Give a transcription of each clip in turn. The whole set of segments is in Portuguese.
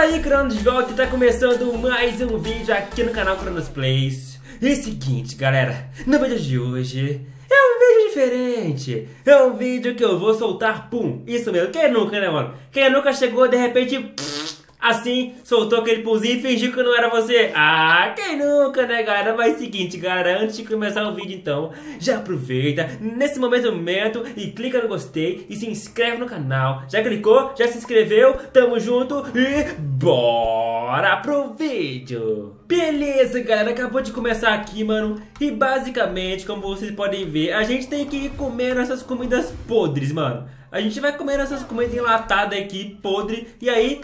Fala aí, Cronos de volta, tá começando mais um vídeo aqui no canal Cronos Plays. E é o seguinte, galera, no vídeo de hoje é um vídeo diferente. É um vídeo que eu vou soltar pum. Isso mesmo, quem nunca, né, mano? Quem nunca chegou de repente assim, soltou aquele pulzinho e fingiu que não era você? Ah, quem nunca, né, galera? Mas é o seguinte, galera, antes de começar o vídeo, então, já aproveita nesse momento e clica no gostei e se inscreve no canal. Já clicou? Já se inscreveu? Tamo junto e bora pro vídeo! Beleza, galera, acabou de começar aqui, mano. E basicamente, como vocês podem ver, a gente tem que ir comendo essas comidas podres, mano. A gente vai comendo essas comidas enlatadas aqui, podre, e aí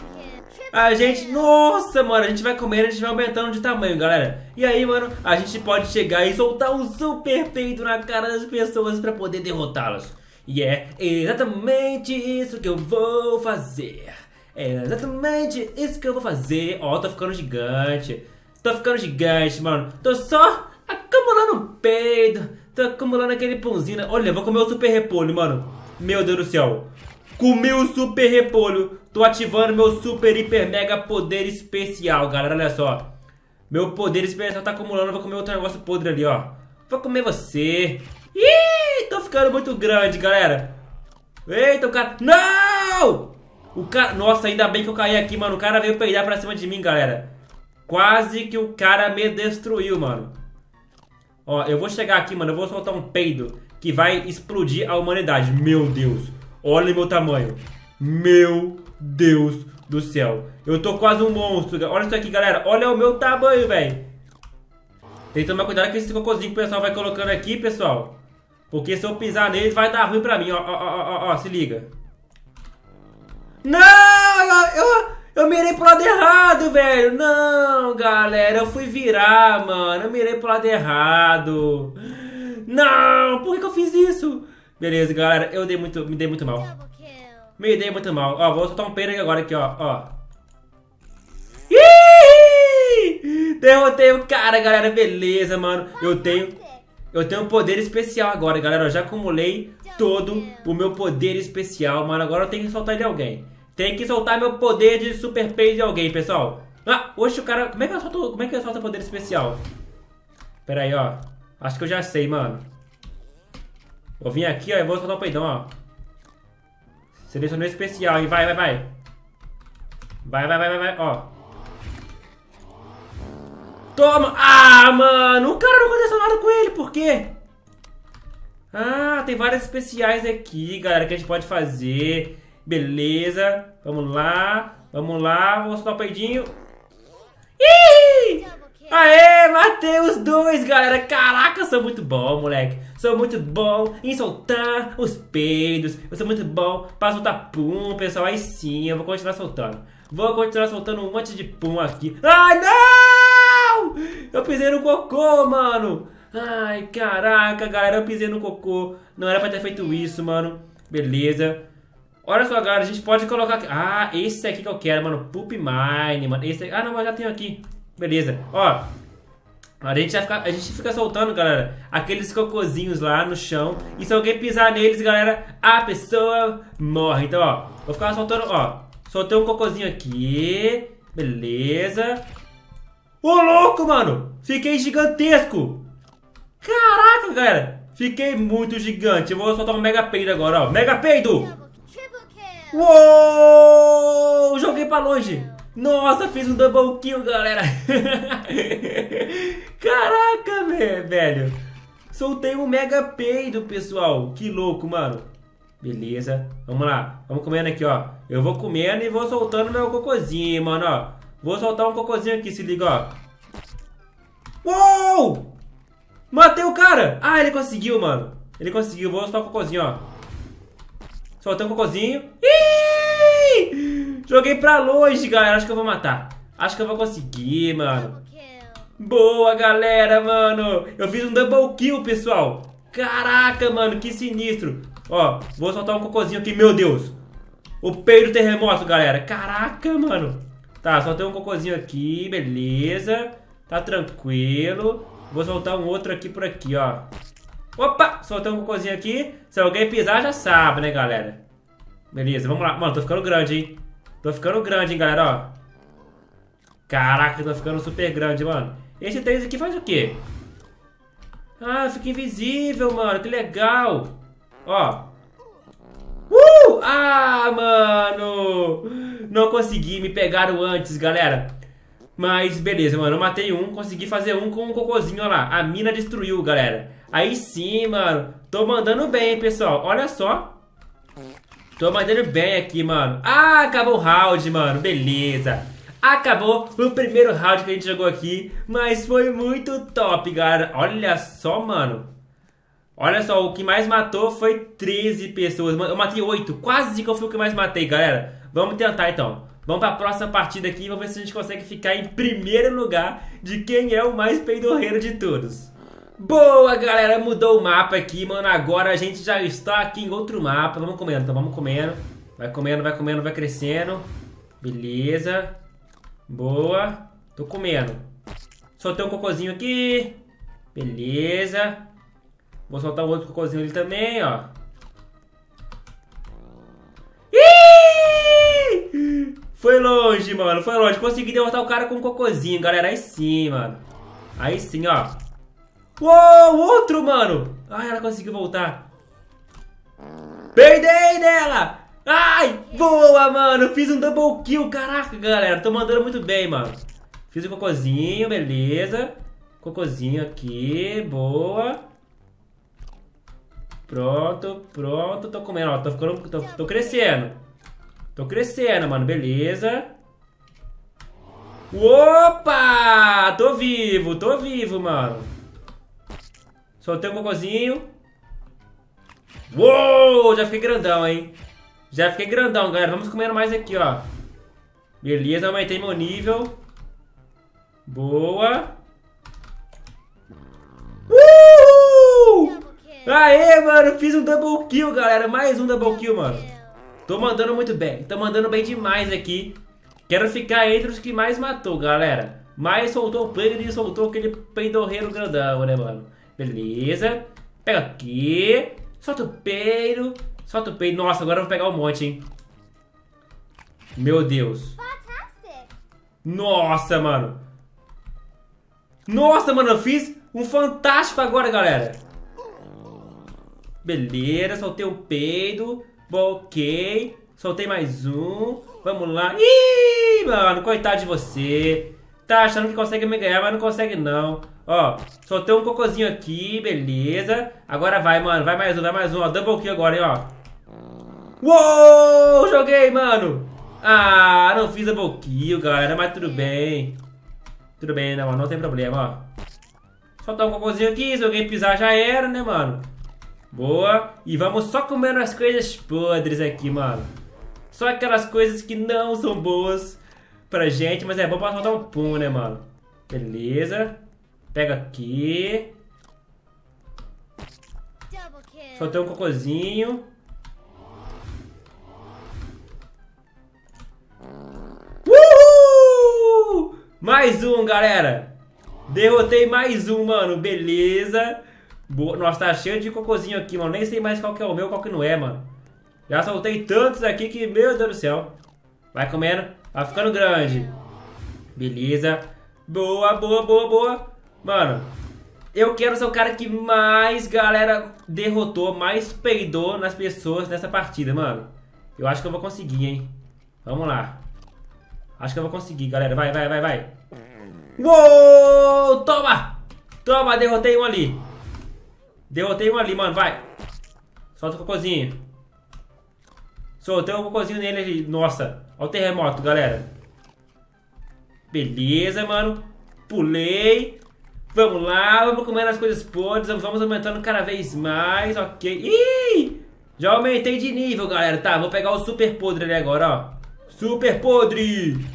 a gente, nossa, mano, a gente vai comendo, a gente vai aumentando de tamanho, galera. E aí, mano, a gente pode chegar e soltar um super peido na cara das pessoas pra poder derrotá-los. E é exatamente isso que eu vou fazer. É exatamente isso que eu vou fazer. Ó, tô ficando gigante. Tô ficando gigante, mano. Tô só acumulando peido. Tô acumulando aquele pãozinho. Olha, vou comer o super repolho, mano. Meu Deus do céu. Comi o super repolho. Tô ativando meu super, hiper, mega poder especial, galera. Olha só. Meu poder especial tá acumulando. Vou comer outro negócio podre ali, ó. Vou comer você. Ih, tô ficando muito grande, galera. Eita, o cara... Não! O cara... Nossa, ainda bem que eu caí aqui, mano. O cara veio peidar pra cima de mim, galera. Quase que o cara me destruiu, mano. Ó, eu vou chegar aqui, mano. Eu vou soltar um peido que vai explodir a humanidade. Meu Deus. Olha o meu tamanho. Meu Deus do céu. Eu tô quase um monstro. Olha isso aqui, galera. Olha o meu tamanho, velho. Tem que tomar cuidado com esse cocôzinho que o pessoal vai colocando aqui, pessoal. Porque se eu pisar neles, vai dar ruim pra mim. Ó, ó, ó, ó, se liga. Não! Eu mirei pro lado errado, velho. Não, galera. Eu fui virar, mano. Eu mirei pro lado errado. Não! Por que eu fiz isso? Beleza, galera, eu me dei muito mal. Ó, vou soltar um peido aqui agora, aqui, ó, ó. Ih! Derrotei o cara, galera, beleza, mano. Eu tenho um poder especial agora, galera. Eu já acumulei todo o meu poder especial, mano. Agora eu tenho que soltar de alguém. Tem que soltar meu poder de super peido de alguém, pessoal. Ah, oxe, o cara... Como é que eu solto poder especial? Pera aí, ó. Acho que eu já sei, mano. Vou vir aqui, ó, e vou soltar o peidão, ó. Selecionei especial, hein? Vai, vai, vai. Vai, ó. Toma! Ah, mano! O cara não aconteceu nada com ele, por quê? Ah, tem várias especiais aqui, galera, que a gente pode fazer. Beleza. Vamos lá. Vamos lá. Vou soltar o peidinho. Ih! Aê, matei os dois, galera. Caraca, sou muito bom, moleque. Sou muito bom em soltar os peidos. Eu sou muito bom pra soltar pum, pessoal. Aí sim, eu vou continuar soltando. Vou continuar soltando um monte de pum aqui. Ai, não! Eu pisei no cocô, mano. Ai, caraca, galera, eu pisei no cocô. Não era pra ter feito isso, mano. Beleza. Olha só, galera, a gente pode colocar aqui. Ah, esse aqui que eu quero, mano. Poop Mine, mano. Esse aqui... Ah, não, mas já tenho aqui. Beleza, ó, a gente fica soltando, galera, aqueles cocôzinhos lá no chão. E se alguém pisar neles, galera, a pessoa morre. Então, ó, vou ficar soltando, ó. Soltei um cocôzinho aqui. Beleza. Ô, louco, mano, fiquei gigantesco. Caraca, galera, fiquei muito gigante. Eu vou soltar um mega peido agora, ó. Mega peido. Uou, joguei pra longe. Nossa, fiz um double kill, galera. Caraca, velho. Soltei um mega peido, pessoal. Que louco, mano. Beleza, vamos lá. Vamos comendo aqui, ó. Eu vou comendo e vou soltando meu cocôzinho, mano, ó. Vou soltar um cocôzinho aqui, se liga, ó. Uou! Matei o cara. Ah, ele conseguiu, mano. Ele conseguiu, vou soltar um cocôzinho, ó. Soltei um cocôzinho. Ih! Joguei pra longe, galera. Acho que eu vou matar. Acho que eu vou conseguir, mano. Boa, galera, mano. Eu fiz um double kill, pessoal. Caraca, mano. Que sinistro. Ó, vou soltar um cocôzinho aqui. Meu Deus. O peido terremoto, galera. Caraca, mano. Tá, soltei um cocôzinho aqui. Beleza. Tá tranquilo. Vou soltar um outro aqui por aqui, ó. Opa, soltei um cocôzinho aqui. Se alguém pisar, já sabe, né, galera? Beleza, vamos lá. Mano, tô ficando grande, hein? Tô ficando grande, hein, galera, ó. Caraca, tá ficando super grande, mano. Esse 3 aqui faz o quê? Ah, fica invisível, mano. Que legal. Ó. Ah, mano. Não consegui, me pegaram antes, galera. Mas beleza, mano. Eu matei um, consegui fazer um com um cocôzinho, ó lá. A mina destruiu, galera. Aí sim, mano. Tô mandando bem, pessoal. Olha só. Tô mandando bem aqui, mano. Ah, acabou o round, mano. Beleza. Acabou o primeiro round que a gente jogou aqui, mas foi muito top, galera. Olha só, mano. Olha só, o que mais matou foi 13 pessoas. Eu matei 8, quase que eu fui o que mais matei, galera. Vamos tentar, então. Vamos pra próxima partida aqui e vamos ver se a gente consegue ficar em primeiro lugar de quem é o mais peidorreiro de todos. Boa, galera. Mudou o mapa aqui, mano. Agora a gente já está aqui em outro mapa. Vamos comendo, então. Vamos comendo. Vai comendo, vai comendo, vai crescendo. Beleza. Boa. Tô comendo. Soltei um cocôzinho aqui. Beleza. Vou soltar um outro cocôzinho ali também, ó. Ih! Foi longe, mano. Foi longe. Consegui derrotar o cara com um cocôzinho, galera. Aí sim, mano. Aí sim, ó. Uou, outro, mano. Ai, ela conseguiu voltar. Peidei nela. Ai, boa, mano. Fiz um double kill, caraca, galera. Tô mandando muito bem, mano. Fiz um cocôzinho, beleza. Cocôzinho aqui, boa. Pronto, pronto. Tô comendo, ó. Tô ficando, tô crescendo. Tô crescendo, mano, beleza. Opa! Tô vivo, mano. Soltei um cocôzinho. Uou, já fiquei grandão, hein. Já fiquei grandão, galera. Vamos comendo mais aqui, ó. Beleza, aumentei meu nível. Boa. Uhul! Aê, mano. Fiz um double kill, galera. Mais um double kill, mano. Tô mandando muito bem. Tô mandando bem demais aqui. Quero ficar entre os que mais matou, galera. Mais soltou o player e soltou aquele peidorreiro grandão, né, mano? Beleza. Pega aqui. Solta o peido. Solta o peido. Nossa, agora eu vou pegar um monte, hein? Meu Deus. Nossa, mano. Nossa, mano. Eu fiz um fantástico agora, galera. Beleza. Soltei um peido. Ok. Soltei mais um. Vamos lá. Ih, mano. Coitado de você. Tá achando que consegue me ganhar, mas não consegue, não. Ó, soltei um cocôzinho aqui. Beleza. Agora vai, mano. Vai mais um, vai mais um. Ó, double kill agora, hein, ó. Uou! Joguei, mano. Ah, não fiz double kill, galera. Mas tudo bem. Tudo bem, né, mano? Não tem problema, ó. Soltar um cocôzinho aqui. Se alguém pisar, já era, né, mano? Boa. E vamos só comendo as coisas podres aqui, mano. Só aquelas coisas que não são boas pra gente, mas é bom pra soltar um pum, né, mano? Beleza. Pega aqui. Soltei um cocôzinho. Uhul! Mais um, galera. Derrotei mais um, mano. Beleza. Boa. Nossa, tá cheio de cocôzinho aqui, mano. Nem sei mais qual que é o meu, qual que não é, mano. Já soltei tantos aqui que, meu Deus do céu. Vai comendo. Tá ficando grande. Beleza. Boa, boa, boa, boa. Mano, eu quero ser o cara que mais, galera, derrotou, mais peidou nas pessoas nessa partida, mano. Eu acho que eu vou conseguir, hein. Vamos lá. Acho que eu vou conseguir, galera. Vai, vai, vai, vai. Uou! Toma! Toma, derrotei um ali. Derrotei um ali, mano, vai. Solta o cocôzinho. Soltei um cocôzinho nele ali. Nossa, olha o terremoto, galera. Beleza, mano. Pulei. Vamos lá, vamos comendo as coisas podres, vamos aumentando cada vez mais, ok. Ih, já aumentei de nível, galera. Tá, vou pegar o super podre ali agora, ó. Super podre.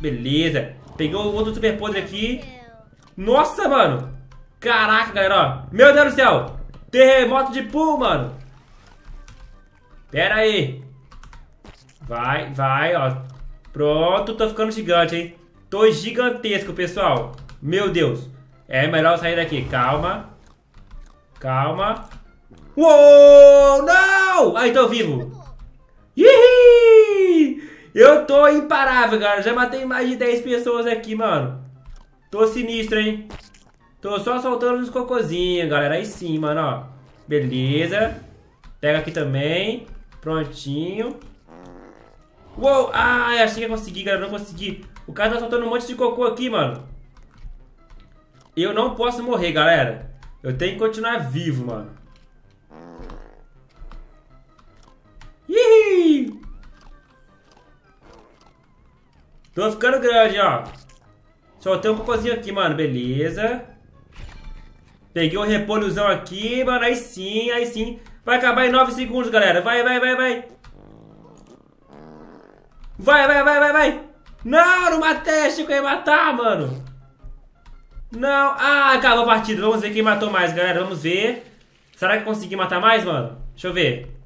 Beleza. Peguei o outro super podre aqui. Nossa, mano. Caraca, galera, ó. Meu Deus do céu. Terremoto de pool, mano. Pera aí. Vai, vai, ó. Pronto, tô ficando gigante, hein. Tô gigantesco, pessoal. Meu Deus. É melhor eu sair daqui. Calma. Calma. Uou! Não! Ai, tô vivo. Ihi! Eu tô imparável, galera. Já matei mais de 10 pessoas aqui, mano. Tô sinistro, hein? Tô só soltando uns cocôzinhos, galera. Aí sim, mano, ó. Beleza. Pega aqui também. Prontinho. Uou! Ah, eu achei que ia conseguir, galera. Não consegui. O cara tá soltando um monte de cocô aqui, mano. Eu não posso morrer, galera. Eu tenho que continuar vivo, mano. Ih! Tô ficando grande, ó. Soltei um cocôzinho aqui, mano. Beleza. Peguei um repolhozão aqui, mano. Aí sim, aí sim. Vai acabar em 9 segundos, galera. Vai, vai, vai, vai. Vai, vai, vai, vai, vai. Não, não matei. Achei que eu ia matar, mano. Não. Ah, acabou a partida. Vamos ver quem matou mais, galera. Vamos ver. Será que eu consegui matar mais, mano? Deixa eu ver.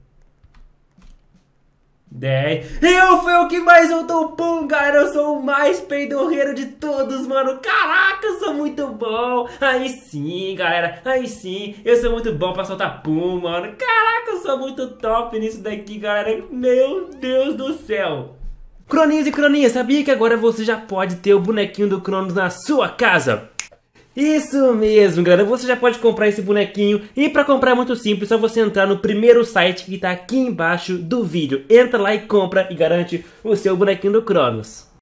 10. Eu fui o que mais soltou o pum, galera. Eu sou o mais peidorreiro de todos, mano. Caraca, eu sou muito bom. Aí sim, galera. Aí sim. Eu sou muito bom pra soltar pum, mano. Caraca, eu sou muito top nisso daqui, galera. Meu Deus do céu. Croninhos e croninhas, sabia que agora você já pode ter o bonequinho do Cronos na sua casa? Isso mesmo, galera, você já pode comprar esse bonequinho. E pra comprar é muito simples, só você entrar no primeiro site que tá aqui embaixo do vídeo. Entra lá e compra e garante o seu bonequinho do Cronos.